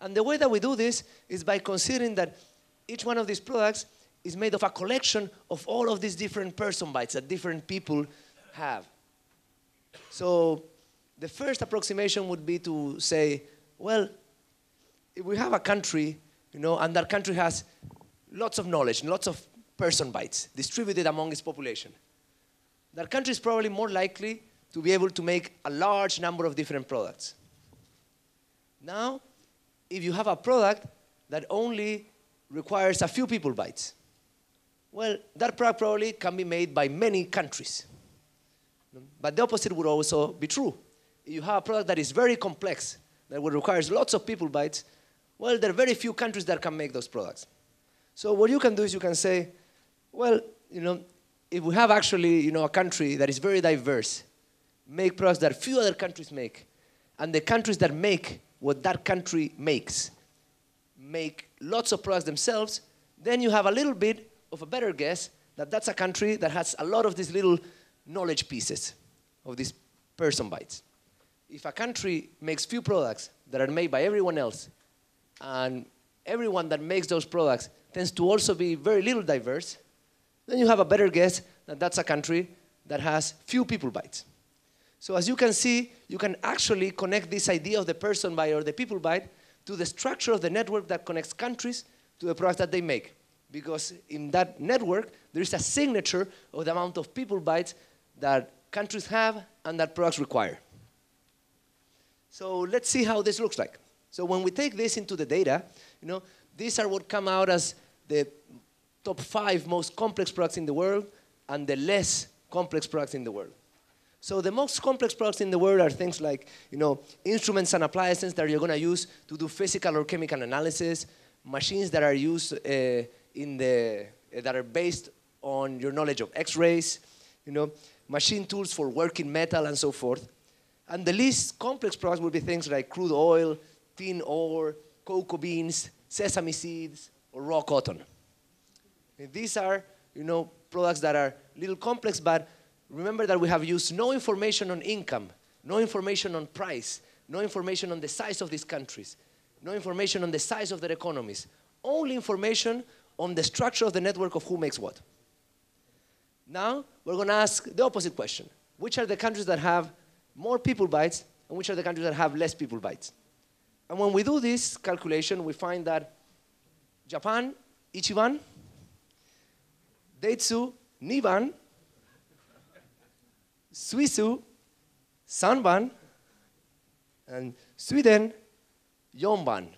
And the way that we do this is by considering that each one of these products is made of a collection of all of these different person bytes that different people have. So the first approximation would be to say, well, if we have a country, you know, and that country has lots of knowledge, lots of person bytes distributed among its population, that country is probably more likely to be able to make a large number of different products. Now, if you have a product that only requires a few people bytes, well, that product probably can be made by many countries. But the opposite would also be true. If you have a product that is very complex, that requires lots of people bytes, well, there are very few countries that can make those products. So what you can do is you can say, well, you know, if we have actually, you know, a country that is very diverse, make products that few other countries make, and the countries that make what that country makes, make lots of products themselves, then you have a little bit of a better guess that that's a country that has a lot of these little knowledge pieces of these person bytes. If a country makes few products that are made by everyone else, and everyone that makes those products tends to also be very little diverse, then you have a better guess that that's a country that has few people bytes. So as you can see, you can actually connect this idea of the person byte or the people byte to the structure of the network that connects countries to the products that they make. Because in that network, there is a signature of the amount of people bytes that countries have and that products require. So let's see how this looks like. So when we take this into the data, you know, these are what come out as the top 5 most complex products in the world and the less complex products in the world. So the most complex products in the world are things like, you know, instruments and appliances that you're going to use to do physical or chemical analysis, machines that are used that are based on your knowledge of X-rays, you know, machine tools for working metal and so forth. And the least complex products would be things like crude oil, tin ore, cocoa beans, sesame seeds, or raw cotton. And these are, you know, products that are a little complex, but remember that we have used no information on income, no information on price, no information on the size of these countries, no information on the size of their economies, only information on the structure of the network of who makes what. Now, we're going to ask the opposite question. Which are the countries that have more people bytes, and which are the countries that have less people bytes? And when we do this calculation, we find that Japan, Ichiban, Deizu, Niban, Suisu, Sanban, and Sweden, Yonban.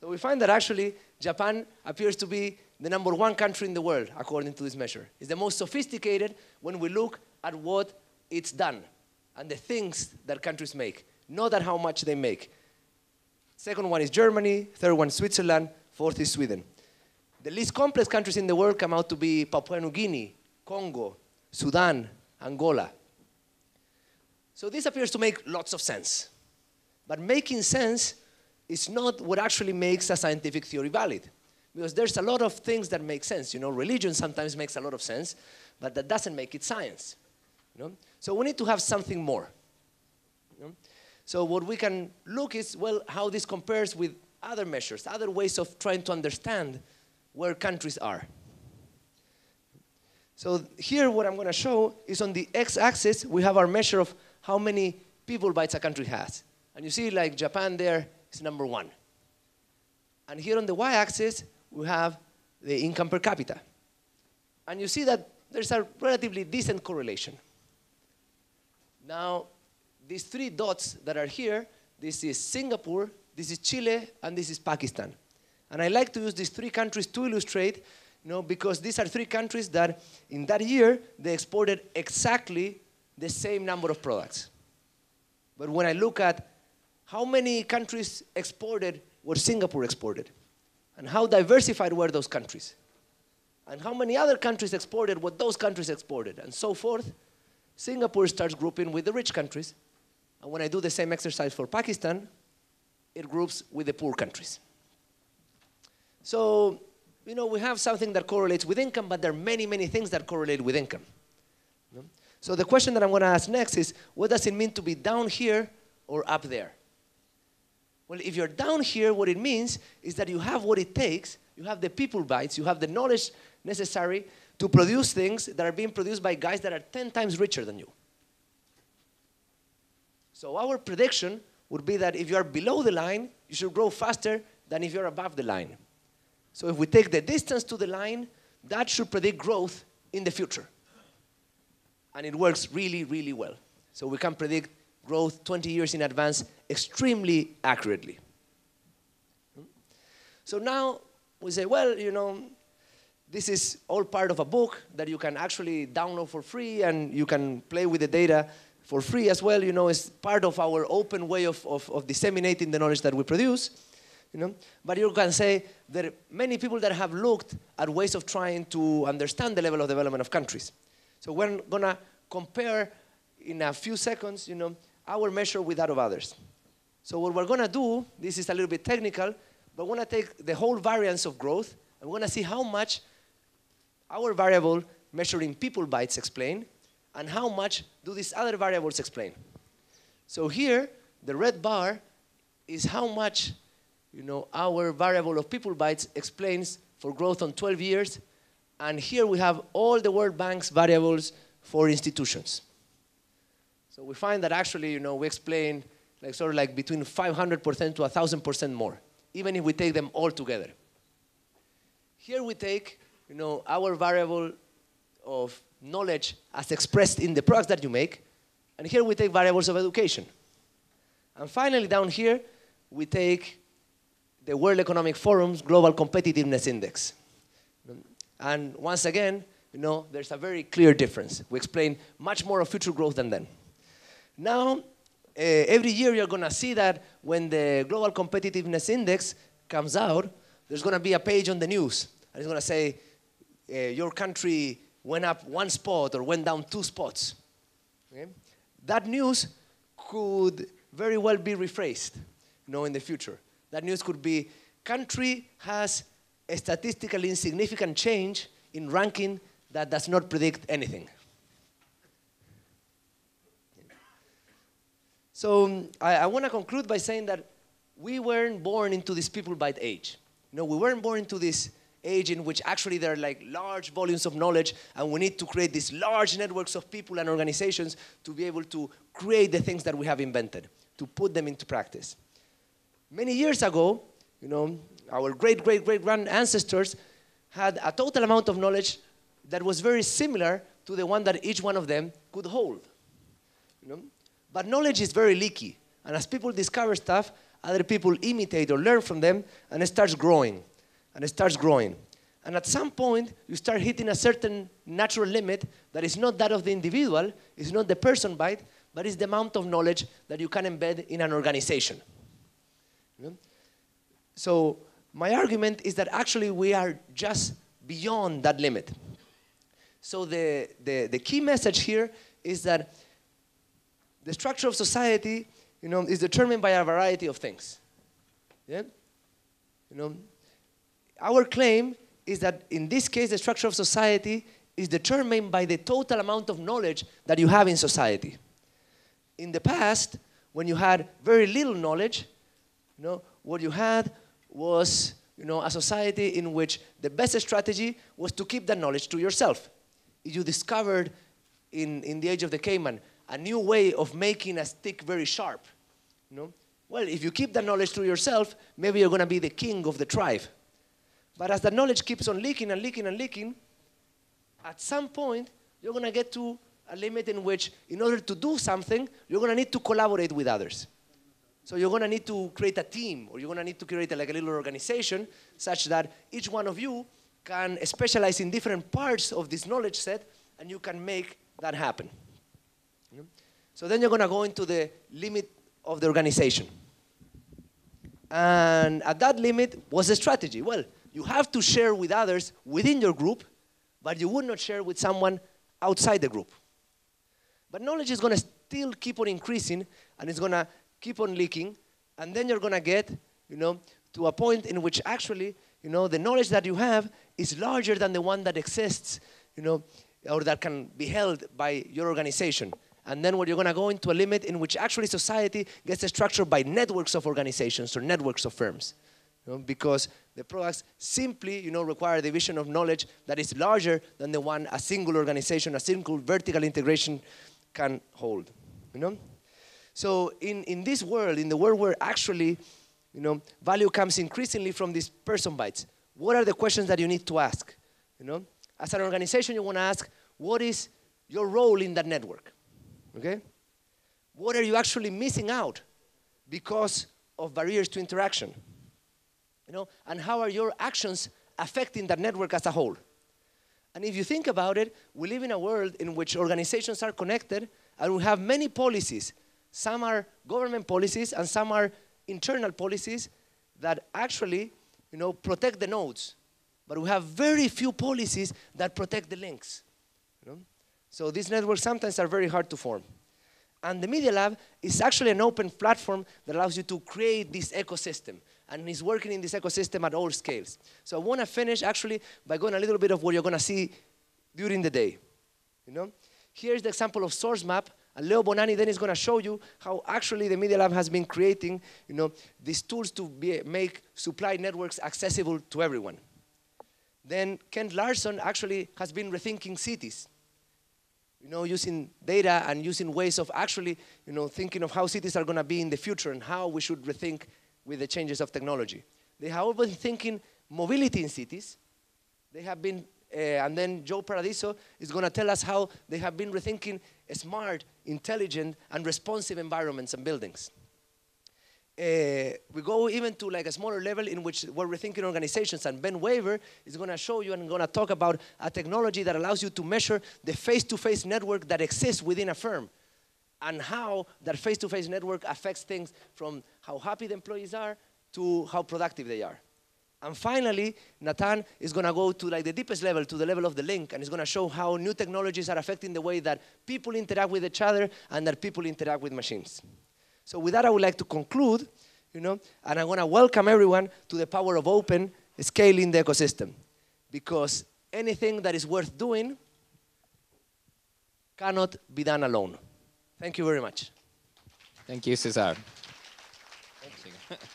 So we find that actually Japan appears to be the number 1 country in the world, according to this measure. It's the most sophisticated when we look at what it's done and the things that countries make, not at how much they make. Second one is Germany, third one Switzerland, fourth is Sweden. The least complex countries in the world come out to be Papua New Guinea, Congo, Sudan, Angola. So this appears to make lots of sense. But making sense is not what actually makes a scientific theory valid. Because there's a lot of things that make sense. You know, religion sometimes makes a lot of sense, but that doesn't make it science. You know? So we need to have something more. You know? So what we can look is, well, how this compares with other measures, other ways of trying to understand where countries are. So here, what I'm going to show is on the x-axis, we have our measure of how many people bytes a country has. And you see, like, Japan there is number 1. And here on the y-axis, we have the income per capita. And you see that there's a relatively decent correlation. Now, these 3 dots that are here, this is Singapore, this is Chile, and this is Pakistan. And I like to use these 3 countries to illustrate, no, because these are 3 countries that, in that year, they exported exactly the same number of products. But when I look at how many countries exported what Singapore exported, and how diversified were those countries, and how many other countries exported what those countries exported, and so forth, Singapore starts grouping with the rich countries. And when I do the same exercise for Pakistan, it groups with the poor countries. So, you know, we have something that correlates with income, but there are many, many things that correlate with income. So the question that I'm going to ask next is, what does it mean to be down here or up there? Well, if you're down here, what it means is that you have what it takes, you have the people bytes, you have the knowledge necessary to produce things that are being produced by guys that are 10 times richer than you. So our prediction would be that if you are below the line, you should grow faster than if you're above the line. So if we take the distance to the line, that should predict growth in the future. And it works really, really well. So we can predict growth 20 years in advance extremely accurately. So now we say, well, you know, this is all part of a book that you can actually download for free, and you can play with the data for free as well. You know, it's part of our open way of disseminating the knowledge that we produce. You know? But you can say there are many people that have looked at ways of trying to understand the level of development of countries. So we're going to compare in a few seconds, you know, our measure with that of others. So what we're going to do, this is a little bit technical, but we're going to take the whole variance of growth, and we're going to see how much our variable measuring people bytes explain, and how much do these other variables explain. So here, the red bar is how much, you know, our variable of people bytes explains for growth on 12 years. And here we have all the World Bank's variables for institutions. So we find that actually, you know, we explain like sort of like between 500% to 1,000% more, even if we take them all together. Here we take, you know, our variable of knowledge as expressed in the products that you make. And here we take variables of education. And finally, down here, we take the World Economic Forum's Global Competitiveness Index. And once again, you know, there's a very clear difference. We explain much more of future growth than then. Now, every year you're going to see that when the Global Competitiveness Index comes out, there's going to be a page on the news. And it's going to say, your country went up one spot or went down two spots. Okay? That news could very well be rephrased, you know, in the future. That news could be, country has a statistically insignificant change in ranking that does not predict anything. So I want to conclude by saying that we weren't born into this people by age. You know, we weren't born into this age in which actually there are like large volumes of knowledge, and we need to create these large networks of people and organizations to be able to create the things that we have invented, to put them into practice. Many years ago, you know, our great-great-great-grand ancestors had a total amount of knowledge that was very similar to the one that each one of them could hold. You know? But knowledge is very leaky. And as people discover stuff, other people imitate or learn from them, and it starts growing. And it starts growing. And at some point, you start hitting a certain natural limit that is not that of the individual, it's not the person byte, but it's the amount of knowledge that you can embed in an organization. You know? So my argument is that actually we are just beyond that limit. So the key message here is that the structure of society, you know, is determined by a variety of things. Yeah? You know, our claim is that in this case, the structure of society is determined by the total amount of knowledge that you have in society. In the past, when you had very little knowledge, you know, what you had was, you know, a society in which the best strategy was to keep that knowledge to yourself. You discovered in the age of the caveman a new way of making a stick very sharp. You know? Well, if you keep that knowledge to yourself, maybe you're going to be the king of the tribe. But as that knowledge keeps on leaking and leaking and leaking, at some point, you're going to get to a limit in which, in order to do something, you're going to need to collaborate with others. So you're going to need to create a team, or you're going to need to create a, like a little organization such that each one of you can specialize in different parts of this knowledge set, and you can make that happen. Yeah. So then you're going to go into the limit of the organization. And at that limit was the strategy. Well, you have to share with others within your group, but you would not share with someone outside the group. But knowledge is going to still keep on increasing, and it's going to keep on leaking, and then you're going to get, you know, to a point in which actually, you know, the knowledge that you have is larger than the one that exists, you know, or that can be held by your organization. and then we're going to go into a limit in which actually society gets structured by networks of organizations or networks of firms. You know, because the products simply, you know, require a division of knowledge that is larger than the one a single organization, a single vertical integration can hold. You know? So in this world, in the world where actually, you know, value comes increasingly from these person bites, what are the questions that you need to ask? You know? As an organization, you want to ask, what is your role in that network? Okay? What are you actually missing out because of barriers to interaction? You know, and how are your actions affecting that network as a whole? And if you think about it, we live in a world in which organizations are connected and we have many policies. Some are government policies and some are internal policies that actually, you know, protect the nodes. But we have very few policies that protect the links. You know? So these networks sometimes are very hard to form. And the Media Lab is actually an open platform that allows you to create this ecosystem. And is working in this ecosystem at all scales. So I want to finish actually by going a little bit of what you're going to see during the day. You know? Here's the example of Source Map. And Leo Bonanni then is going to show you how actually the Media Lab has been creating, you know, these tools to make supply networks accessible to everyone. Then Kent Larson actually has been rethinking cities. You know, using data and using ways of actually, you know, thinking of how cities are going to be in the future and how we should rethink with the changes of technology. They have been thinking mobility in cities. They have been, and then Joe Paradiso is going to tell us how they have been rethinking smart, intelligent, and responsive environments and buildings. We go even to like a smaller level in which we're rethinking organizations, and Ben Waver is going to show you and going to talk about a technology that allows you to measure the face-to-face network that exists within a firm, and how that face-to-face network affects things from how happy the employees are to how productive they are. And finally, Nathan is going to go to like the deepest level, to the level of the link, and is going to show how new technologies are affecting the way that people interact with each other and that people interact with machines. So with that, I would like to conclude, you know, and I want to welcome everyone to the power of open, scaling the ecosystem, because anything that is worth doing cannot be done alone. Thank you very much. Thank you, Cesar. Thank you.